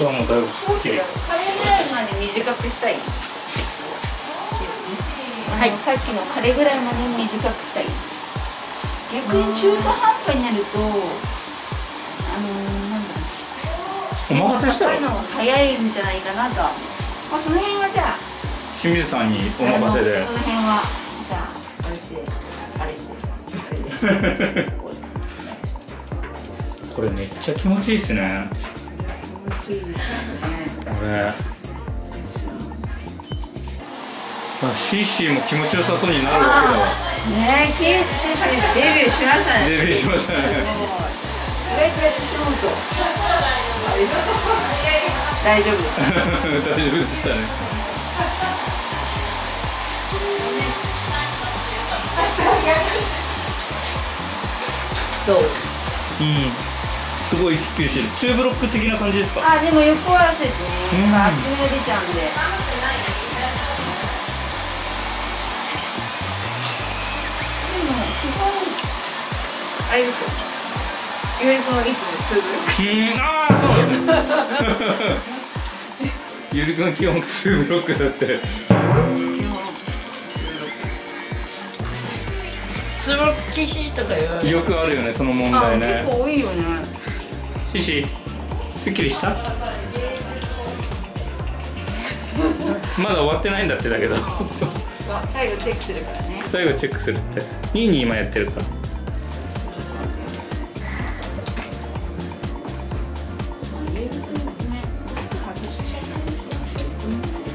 そう、もうだいぶすっきり。カレーぐらいまで短くしたい。はい、さっきのカレーぐらいまで短くしたい。逆に中途半端になると、なんだろう、お任せしたら早いんじゃないかなと。まあその辺はじゃあ清水さんにお任せで。その辺はじゃあ私あれして。これめっちゃ気持ちいいですね。気持ちいいですね。これ。シーシーも気持ちよさそうになるわけだわ。ねえ、シーシーデビューしましたね。デビューしましたね。これくらいでしまうと大丈夫です。大丈夫でしたね。どう？うん。すごいすっきりしてる。ツーブロック的な感じですか？あ、でも横合わせですね。厚みが出ちゃうんで。基本あれですよ。いわゆるこのいつもツーブロック。ああ、そう。ゆりくん基本ツーブロックだって。ツーブロック騎士とかよ。よくあるよね、その問題ね。結構多いよね。シシ、すっきりした？まだ終わってないんだってだけど。最後チェックするからね。最後チェックするって2位に今やってるから。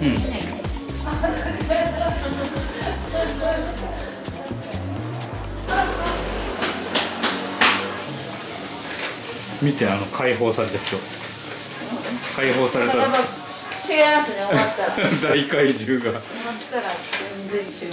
うん、見て、解放された人、解放された人違いますね、終わったら。大怪獣が終わったら全然違う。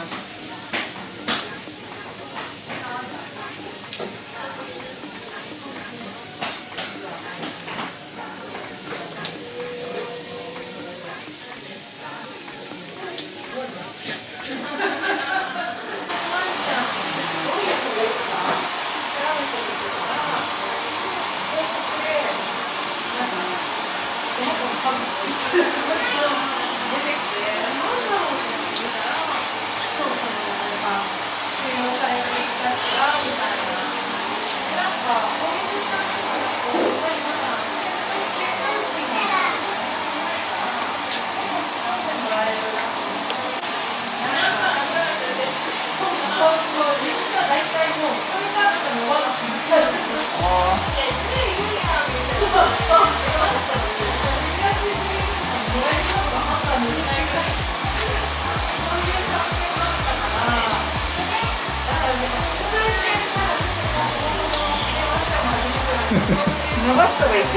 伸ばすとか言って、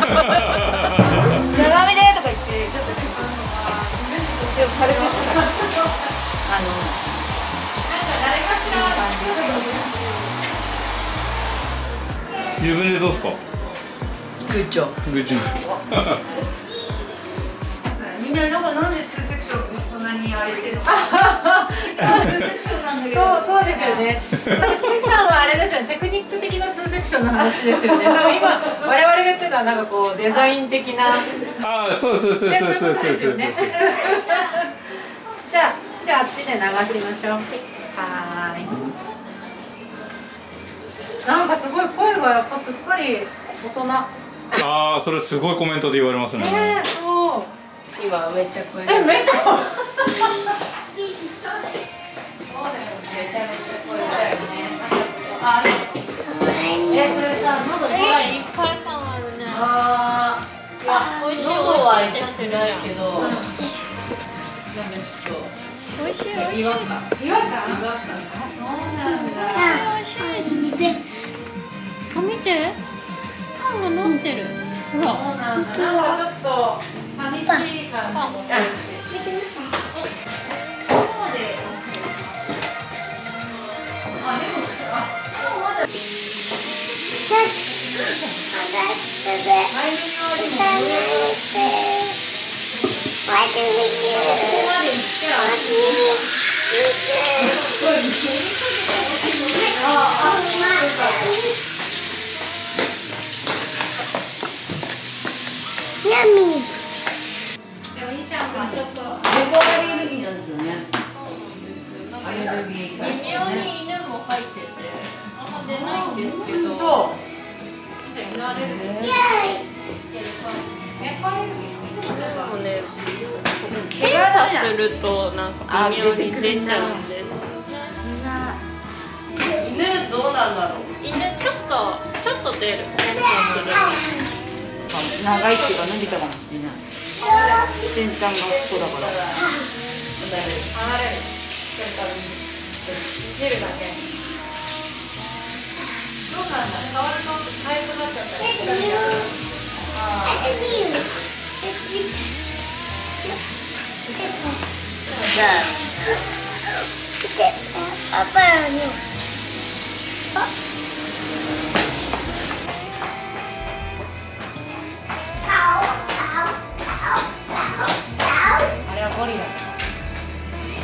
長めでとか言って、ちょっとね、でも軽くしてた。自分でどうすか？グッジョブ。グッジョブ。みんななんでツーセクションそんなにあれしてるのか。そうですよね。清水さんはあれですよね、テクニック的なツーセクションの話ですよね。多分今我々が言ってるのはなんかこうデザイン的な。ああ、そうですよね。じゃああっちで流しましょう。はい。なんかすごい声がやっぱすっかり大人。ああ、それすごいコメントで言われますね。そう。今めっちゃ声。めっちゃ声。めちゃめちゃ声がいいね。あ、それさ、喉にいっぱい感あるね。ああ、いや、喉は痛くないけど、なんかちょっと違和感。そうなんだ。おいしい。見て、感が伸びてる。ほら、なんかちょっと寂しい感じもするし。に犬も入ってて、あんま出ないんですけど、じゃ犬アレルギー。猫もね、検査するとなんか微妙に出ちゃうんです。犬どうなんだろう。犬ちょっと出る。長いっていうか伸びたかもしれない。先端がこうだから。離れる。出るだけ。どうなんだ。触るとタイプになっちゃったり。あれはゴリラ。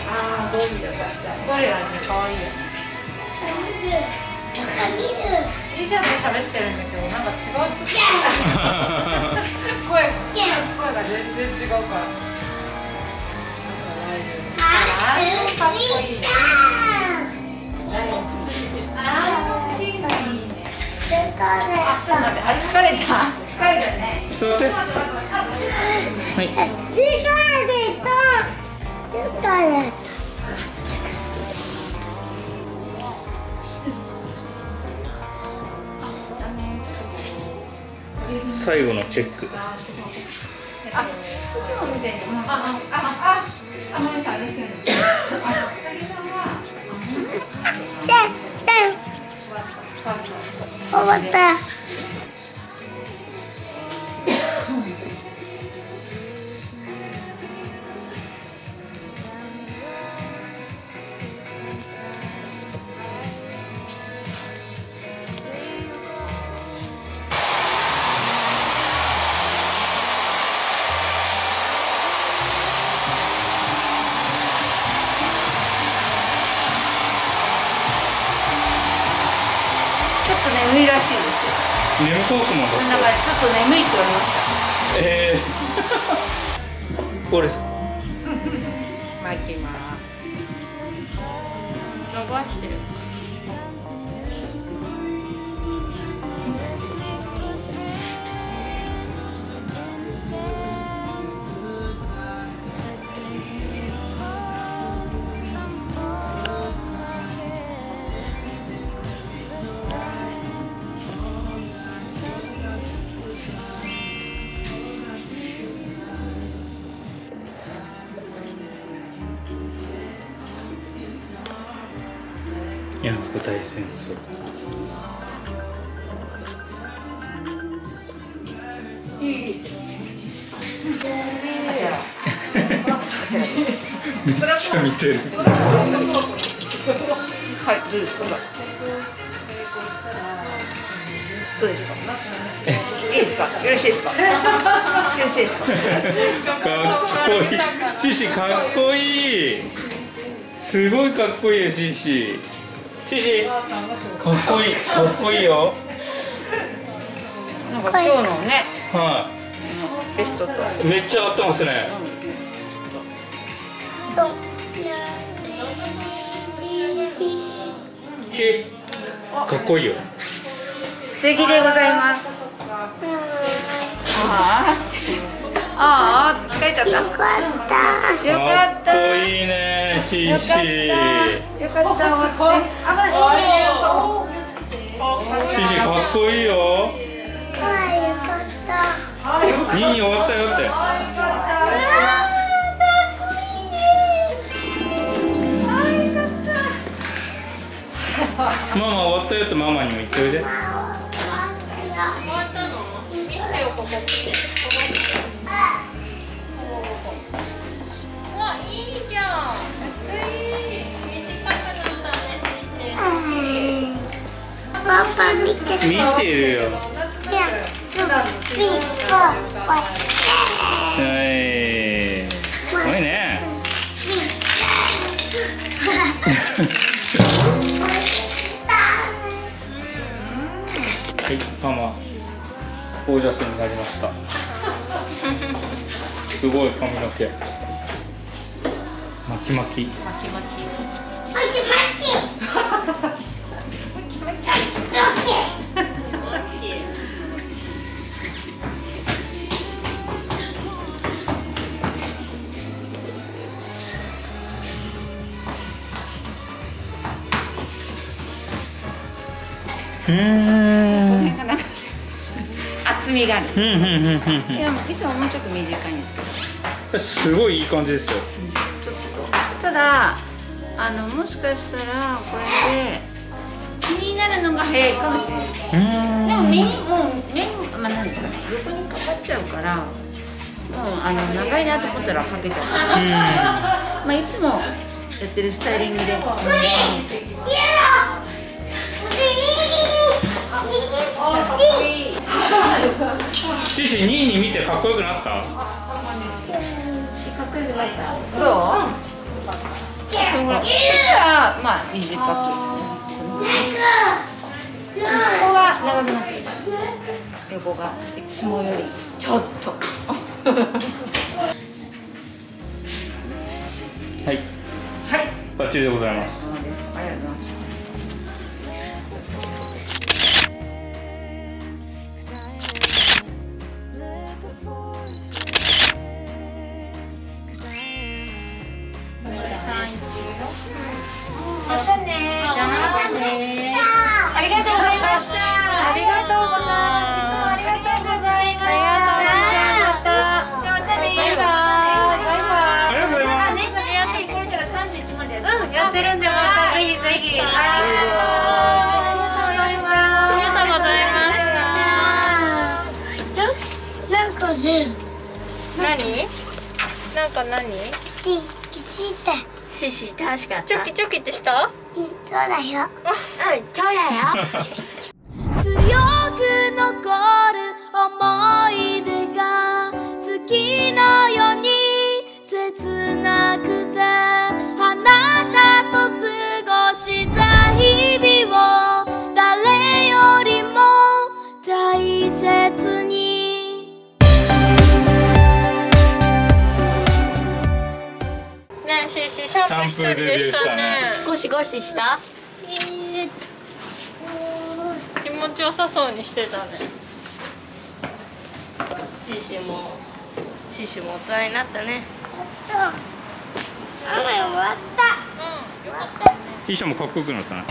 ああ、ゴリラだった。ゴリラね、可愛いよね。いいじゃんで喋ってるんだけど、なんか違う人。声が全然違うから。大丈夫。ああ、かっこいいね。ああ、いいね。あ、疲れた。疲れたね。座って。はい。疲れた。疲れた。最後のチェック。あ、いつも見てる。あ、マリさん嬉しいです。終わった。眠らしいですよ。眠そうですもん。だからちょっと眠いって言われました。これ。巻きます。伸ばしてる。いや、個体戦争。めっちゃ見てる。はい、どうですか。どうですか。いいですか。よろしいですか。よろしいですか。かっこいい。シシかっこいい。すごいかっこいいよ、シシ。シシ、かっこいい、かっこいいよ。なんか今日のね、はい、ベストとめっちゃ合ってますね。シ、かっこいいよ。素敵でございます。ああ、疲れちゃった。よかった。よかった。かっこいいね、シシ。よかった。シシかっこいいよ。2に終わったよって。ママ終わったよってママにも言っておいで。終わったの？見せよここ。わ、いいじゃん。パパ見てる。見てるよ。はい。すごいね。はい、ママ。ゴージャスになりました。すごい髪の毛。巻き巻き。厚みがある。いや、いつももうちょっと短いんですけど。すごいいい感じですよ。ただ、もしかしたら、これで気になるのが早いかもしれないです。でも、面、まあ、なんですかね、横にかかっちゃうから。もう、長いなと思ったら、かけちゃう。まあ、いつもやってるスタイリングで。シーシー、ニーニー見てかっこよくなった？かっこよくなった。どう？うちは、まあ、短くですね。ここは長くなっていた。横がいつもよりちょっとはい、はい、バッチリでございます。ありがとうございます。何？シシ楽しかった。チョキチョキってした？うん、そうだよ。うん、そうだよ。強く残る思い出が月のように切なくて、あなたと過ごした日々を誰よりも大切に。シャンプーでしたね。ゴシゴシした？気持ちよさそうにしてたね。シシも大人になったね。やった。あら、終わった。うん、よかったね。シシもかっこよくなったね。